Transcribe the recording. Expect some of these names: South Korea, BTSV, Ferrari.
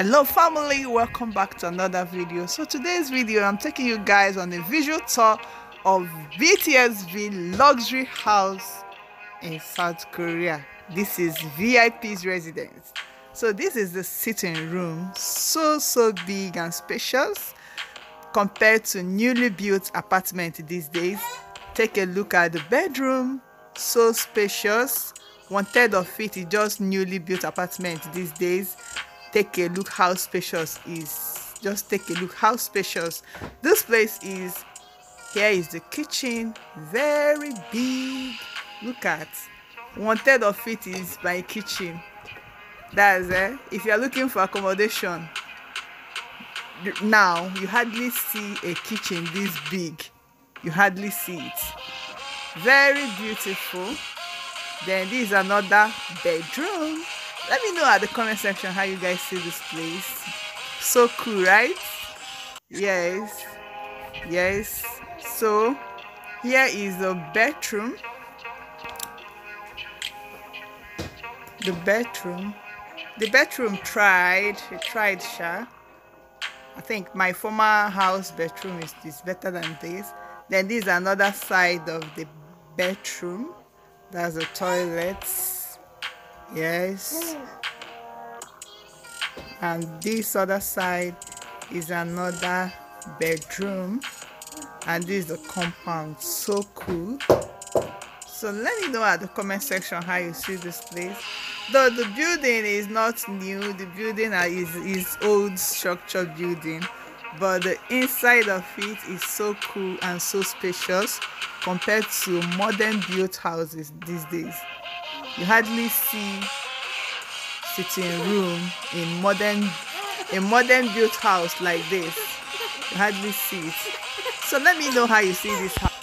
Hello family, welcome back to another video. So today's video I'm taking you guys on a visual tour of BTSV luxury house in South Korea. This is VIP's residence. So this is the sitting room, so big and spacious compared to newly built apartment these days. Take a look at the bedroom, so spacious, 1/3 of it is just newly built apartment these days. Take a look how spacious is. Just take a look how spacious this place is. Here is the kitchen, very big. Look at 1/3 of it is my kitchen. That's it. If you are looking for accommodation now, you hardly see a kitchen this big. You hardly see it. Very beautiful. Then this is another bedroom. Let me know at the comment section how you guys see this place. So cool, right? Yes. Yes. So here is the bedroom. The bedroom tried sha. I think my former house bedroom is better than this. Then this is another side of the bedroom. That's the toilets. Yes, and this other side is another bedroom, and this is the compound. So cool. So let me know at the comment section how you see this place. Though the building is not new, the building is old structure building, but the inside of it is so cool and so spacious compared to modern built houses these days. You hardly see sitting room in a modern built house like this. You hardly see it. So let me know how you see this house.